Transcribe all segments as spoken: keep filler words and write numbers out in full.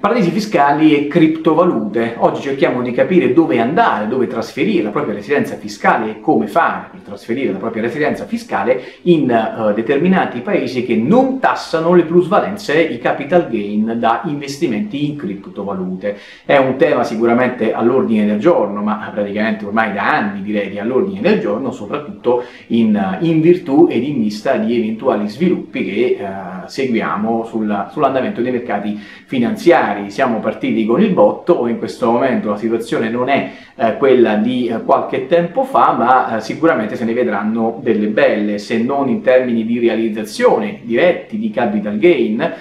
Paradisi fiscali e criptovalute. Oggi cerchiamo di capire dove andare, dove trasferire la propria residenza fiscale e come fare per trasferire la propria residenza fiscale in uh, determinati paesi che non tassano le plusvalenze, i capital gain da investimenti in criptovalute. È un tema sicuramente all'ordine del giorno, ma praticamente ormai da anni direi che è all'ordine del giorno, soprattutto in, in virtù ed in vista di eventuali sviluppi che uh, seguiamo sul, sull'andamento dei mercati finanziari. Siamo partiti con il botto, in questo momento la situazione non è eh, quella di eh, qualche tempo fa, ma eh, sicuramente se ne vedranno delle belle, se non in termini di realizzazione diretti di capital gain, eh,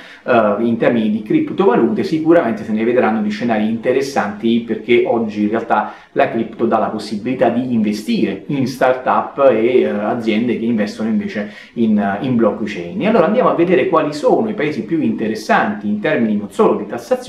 in termini di criptovalute sicuramente se ne vedranno di scenari interessanti, perché oggi in realtà la cripto dà la possibilità di investire in start-up e eh, aziende che investono invece in, in blockchain. E allora andiamo a vedere quali sono i paesi più interessanti in termini non solo di tassazione,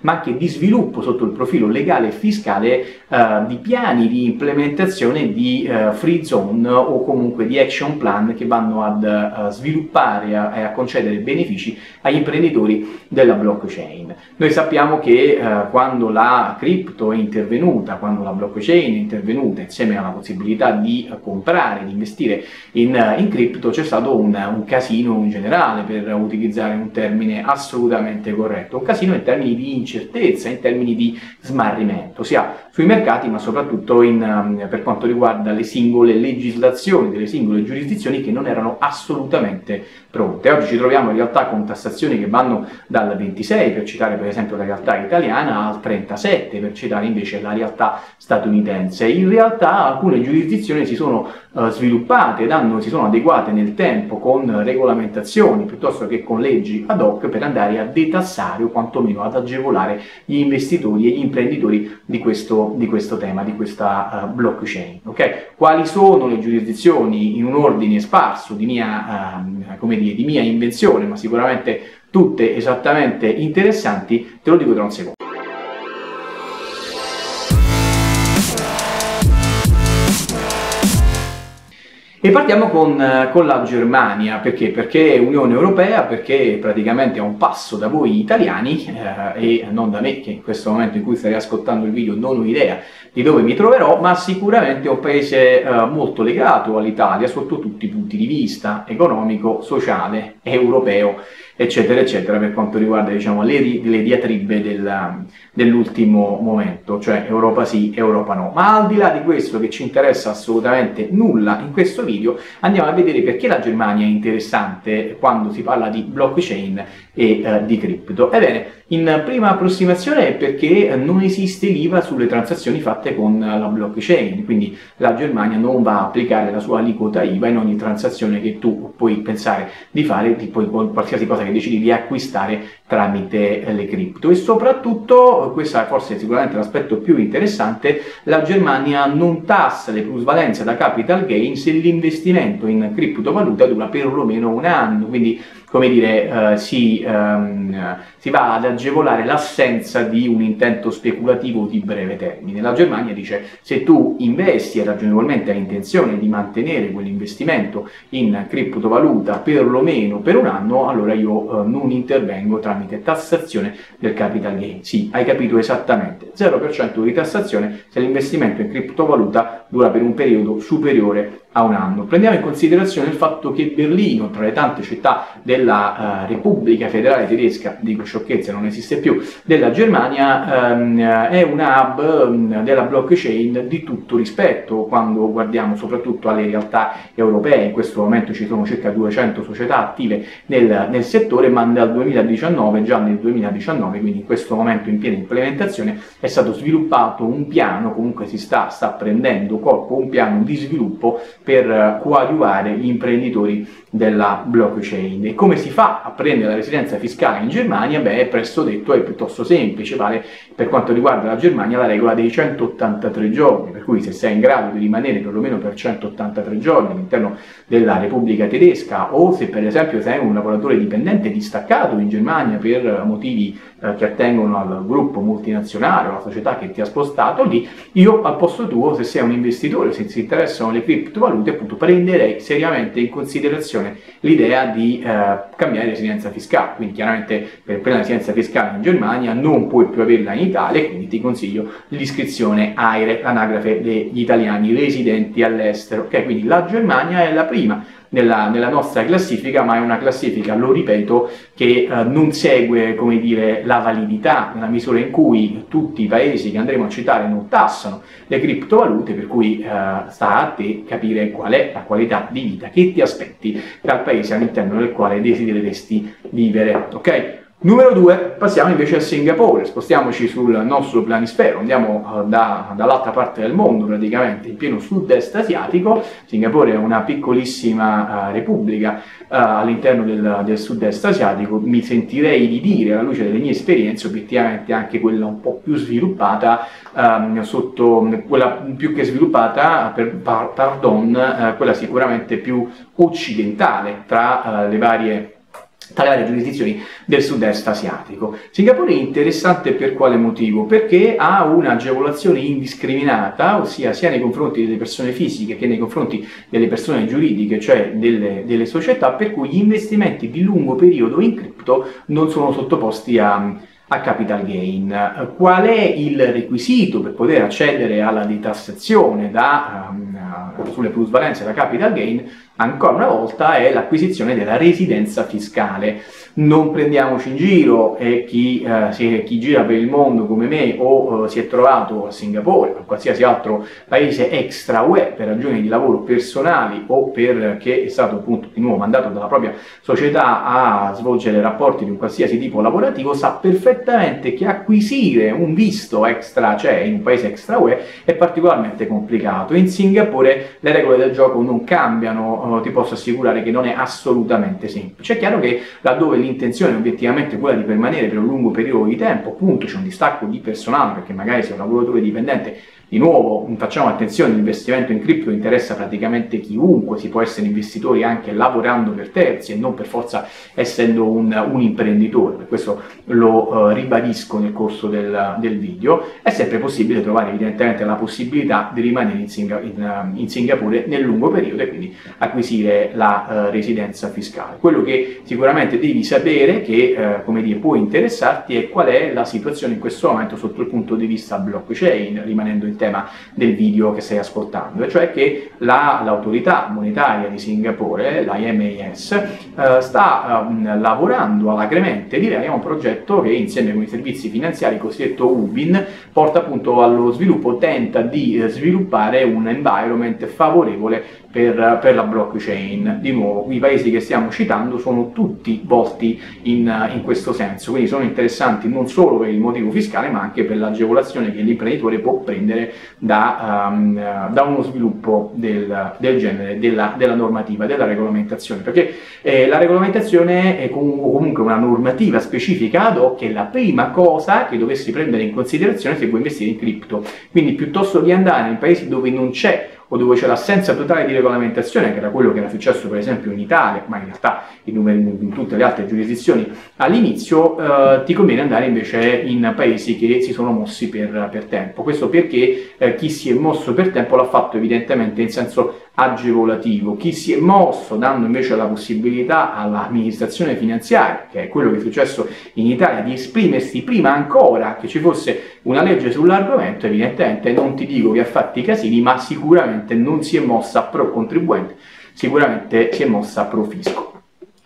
ma anche di sviluppo sotto il profilo legale e fiscale eh, di piani di implementazione di eh, free zone o comunque di action plan che vanno ad a sviluppare e a, a concedere benefici agli imprenditori della blockchain. Noi sappiamo che eh, quando la cripto è intervenuta, quando la blockchain è intervenuta insieme alla possibilità di comprare, di investire in, in cripto, c'è stato un, un casino in generale, per utilizzare un termine assolutamente corretto, un casino in termini di incertezza, in termini di smarrimento, sia sui mercati ma soprattutto in, per quanto riguarda le singole legislazioni delle singole giurisdizioni, che non erano assolutamente pronte. Oggi ci troviamo in realtà con tassazioni che vanno dal ventisei, per citare per esempio la realtà italiana, al trentasette, per citare invece la realtà statunitense. In realtà alcune giurisdizioni si sono eh, sviluppate ed hanno, si sono adeguate nel tempo con regolamentazioni piuttosto che con leggi ad hoc per andare a detassare o quantomeno ad agevolare gli investitori e gli imprenditori di questo, di questo tema, di questa uh, blockchain. Okay? Quali sono le giurisdizioni, in un ordine sparso di mia, uh, come dire, di mia invenzione, ma sicuramente tutte esattamente interessanti, te lo dico tra un secondo. E partiamo con, con la Germania. Perché? Perché è Unione Europea, perché praticamente è un passo da voi italiani eh, e non da me, che in questo momento in cui state ascoltando il video non ho idea di dove mi troverò, ma sicuramente è un paese eh, molto legato all'Italia sotto tutti i punti di vista, economico, sociale, europeo, eccetera, eccetera, per quanto riguarda, diciamo, le, le diatribe del, dell'ultimo momento, cioè Europa sì, Europa no. Ma al di là di questo, che ci interessa assolutamente nulla in questo video, andiamo a vedere perché la Germania è interessante quando si parla di blockchain e eh, di cripto. Ebbene, in prima approssimazione è perché non esiste l'I V A sulle transazioni fatte con la blockchain, quindi la Germania non va a applicare la sua aliquota I V A in ogni transazione che tu puoi pensare di fare, tipo in qualsiasi cosa che decidi di acquistare tramite le cripto. E soprattutto, questo è forse sicuramente l'aspetto più interessante, la Germania non tassa le plusvalenze da capital gain se l'investimento in criptovaluta dura perlomeno un anno, quindi, come dire, eh, si, ehm, si va ad agevolare l'assenza di un intento speculativo di breve termine. La Germania dice: se tu investi e ragionevolmente hai intenzione di mantenere quell'investimento in criptovaluta perlomeno per un anno, allora io eh, non intervengo tramite tassazione del capital gain. Sì, hai capito esattamente, zero per cento di tassazione se l'investimento in criptovaluta dura per un periodo superiore a un anno. Prendiamo in considerazione il fatto che Berlino, tra le tante città della uh, Repubblica Federale Tedesca, dico sciocchezze, non esiste più, della Germania, um, è un hub um, della blockchain di tutto rispetto quando guardiamo soprattutto alle realtà europee. In questo momento ci sono circa duecento società attive nel, nel settore, ma dal duemiladiciannove, già nel duemiladiciannove, quindi in questo momento in piena implementazione, è stato sviluppato un piano, comunque si sta, sta prendendo corpo un piano di sviluppo per coadiuvare gli imprenditori della blockchain. E come si fa a prendere la residenza fiscale in Germania? Beh, presto detto è piuttosto semplice, vale per quanto riguarda la Germania la regola dei centottantatré giorni, per cui se sei in grado di rimanere perlomeno per centottantatré giorni all'interno della Repubblica Tedesca, o se per esempio sei un lavoratore dipendente distaccato in Germania per motivi eh, che attengono al gruppo multinazionale o alla società che ti ha spostato lì, io al posto tuo, se sei un investitore, se ti interessano le criptovalute, appunto prenderei seriamente in considerazione l'idea di eh, cambiare residenza fiscale. Quindi chiaramente per prendere residenza fiscale in Germania non puoi più averla in Italia, quindi ti consiglio l'iscrizione A I R E, l'anagrafe degli italiani residenti all'estero. Ok, quindi la Germania è la prima Nella, nella nostra classifica, ma è una classifica, lo ripeto, che eh, non segue, come dire, la validità, nella misura in cui tutti i paesi che andremo a citare non tassano le criptovalute, per cui eh, sta a te capire qual è la qualità di vita che ti aspetti dal paese all'interno del quale desidereresti vivere, ok? Numero due, passiamo invece a Singapore, spostiamoci sul nostro planisfero, andiamo da, dall'altra parte del mondo praticamente, in pieno sud-est asiatico. Singapore è una piccolissima uh, repubblica uh, all'interno del, del sud-est asiatico, mi sentirei di dire, alla luce delle mie esperienze, obiettivamente anche quella un po' più sviluppata, um, sotto quella più che sviluppata, per, pardon, uh, quella sicuramente più occidentale tra uh, le varie... tra le varie giurisdizioni del sud-est asiatico. Singapore è interessante per quale motivo? Perché ha un'agevolazione indiscriminata, ossia sia nei confronti delle persone fisiche che nei confronti delle persone giuridiche, cioè delle, delle società, per cui gli investimenti di lungo periodo in cripto non sono sottoposti a... a capital gain. Qual è il requisito per poter accedere alla detassazione da, um, sulle plusvalenze da capital gain? Ancora una volta è l'acquisizione della residenza fiscale. Non prendiamoci in giro, e chi, uh, se, chi gira per il mondo come me o uh, si è trovato a Singapore o a qualsiasi altro paese extra U E per ragioni di lavoro personali o perché è stato appunto di nuovo mandato dalla propria società a svolgere rapporti di un qualsiasi tipo lavorativo, sa perfettamente che acquisire un visto extra, cioè in un paese extra U E, è particolarmente complicato. In Singapore le regole del gioco non cambiano, ti posso assicurare che non è assolutamente semplice. È chiaro che laddove l'intenzione è obiettivamente quella di permanere per un lungo periodo di tempo, appunto c'è un distacco di personale, perché magari sei un lavoratore dipendente. Di nuovo, facciamo attenzione, l'investimento in cripto interessa praticamente chiunque, si può essere investitori anche lavorando per terzi e non per forza essendo un, un imprenditore, per questo lo eh, ribadisco nel corso del, del video. È sempre possibile trovare evidentemente la possibilità di rimanere in, Singa, in, in Singapore nel lungo periodo e quindi acquisire la eh, residenza fiscale. Quello che sicuramente devi sapere, che eh, come dire, può interessarti, è qual è la situazione in questo momento sotto il punto di vista blockchain, rimanendo in tema del video che stai ascoltando, e cioè che la, l'autorità monetaria di Singapore, la I M A S, eh, sta eh, lavorando alacremente, direi, a un progetto che insieme con i servizi finanziari, cosiddetto Ubin, porta appunto allo sviluppo, tenta di sviluppare un environment favorevole per, per la blockchain. Di nuovo, i paesi che stiamo citando sono tutti volti in, in questo senso, quindi sono interessanti non solo per il motivo fiscale, ma anche per l'agevolazione che l'imprenditore può prendere Da, um, da uno sviluppo del, del genere, della, della normativa, della regolamentazione, perché eh, la regolamentazione è com- comunque una normativa specifica ad hoc, è la prima cosa che dovessi prendere in considerazione se vuoi investire in cripto. Quindi piuttosto che andare in paesi dove non c'è o dove c'è l'assenza totale di regolamentazione, che era quello che era successo per esempio in Italia, ma in realtà in, in tutte le altre giurisdizioni all'inizio, eh, ti conviene andare invece in paesi che si sono mossi per, per tempo. Questo perché eh, chi si è mosso per tempo l'ha fatto evidentemente in senso agevolativo, chi si è mosso dando invece la possibilità all'amministrazione finanziaria, che è quello che è successo in Italia, di esprimersi prima ancora che ci fosse una legge sull'argomento, evidentemente non ti dico che ha fatto i casini, ma sicuramente non si è mossa pro contribuente, sicuramente si è mossa pro fisco.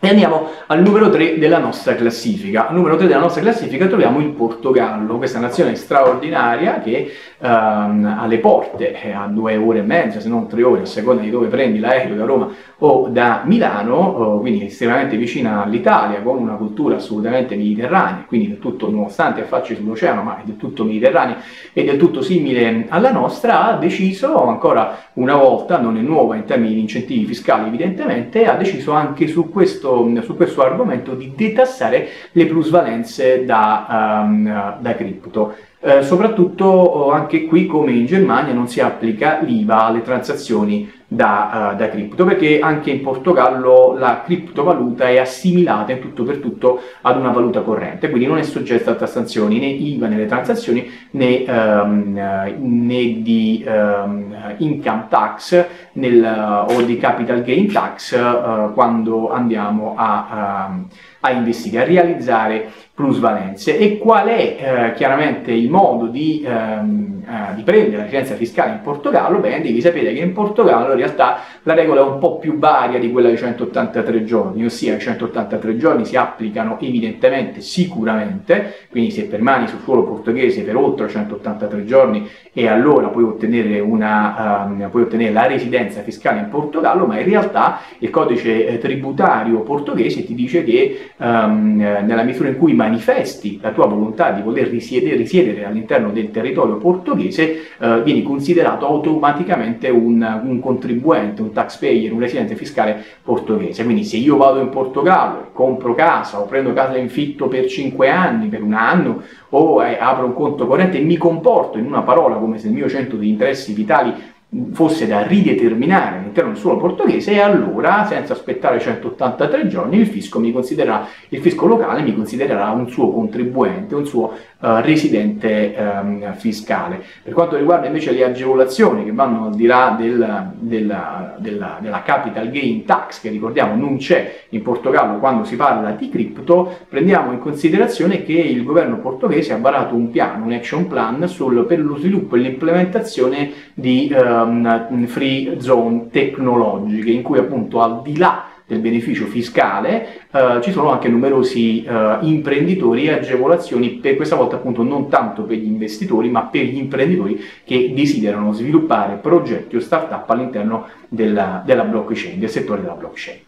E andiamo al numero tre della nostra classifica. Al numero tre della nostra classifica troviamo il Portogallo, questa nazione straordinaria che ehm, alle porte, eh, a due ore e mezza, se non tre ore, a seconda di dove prendi l'aereo, da Roma o da Milano, oh, quindi estremamente vicina all'Italia, con una cultura assolutamente mediterranea, quindi del tutto, nonostante affacci sull'oceano, ma è del tutto mediterranea e del tutto simile alla nostra, ha deciso ancora una volta, non è nuova in termini di incentivi fiscali evidentemente, ha deciso anche su questo su questo argomento di detassare le plusvalenze da, um, da cripto. Eh, soprattutto anche qui, come in Germania, non si applica l'I V A alle transazioni da, uh, da cripto, perché anche in Portogallo la criptovaluta è assimilata in tutto per tutto ad una valuta corrente, quindi non è soggetta a tassazioni né I V A nelle transazioni né, um, né di um, income tax nel, uh, o di capital gain tax uh, quando andiamo a, uh, a investire, a realizzare plusvalenze. E qual è eh, chiaramente il modo di, ehm, eh, di prendere la residenza fiscale in Portogallo? Bene, devi sapere che in Portogallo in realtà la regola è un po' più varia di quella dei centottantatré giorni, ossia i centottantatré giorni si applicano evidentemente, sicuramente, quindi se permani sul suolo portoghese per oltre centottantatré giorni e allora puoi ottenere, una, ehm, puoi ottenere la residenza fiscale in Portogallo, ma in realtà il codice eh, tributario portoghese ti dice che ehm, nella misura in cui manifesti la tua volontà di voler risiedere, risiedere all'interno del territorio portoghese, eh, vieni considerato automaticamente un, un contribuente, un taxpayer, un residente fiscale portoghese. Quindi se io vado in Portogallo, compro casa o prendo casa in fitto per cinque anni, per un anno, o eh, apro un conto corrente e mi comporto, in una parola, come se il mio centro di interessi vitali fosse da rideterminare all'interno del suolo portoghese, e allora, senza aspettare centottantatré giorni, il fisco mi considererà, il fisco locale mi considererà un suo contribuente, un suo uh, residente um, fiscale. Per quanto riguarda invece le agevolazioni che vanno al di là del, della, della, della capital gain tax, che ricordiamo non c'è in Portogallo quando si parla di cripto, prendiamo in considerazione che il governo portoghese ha varato un piano, un action plan sul, per lo sviluppo e l'implementazione di uh, free zone tecnologiche, in cui appunto al di là del beneficio fiscale eh, ci sono anche numerosi eh, imprenditori e agevolazioni, per questa volta appunto non tanto per gli investitori ma per gli imprenditori che desiderano sviluppare progetti o start-up all'interno della, della blockchain, del settore della blockchain.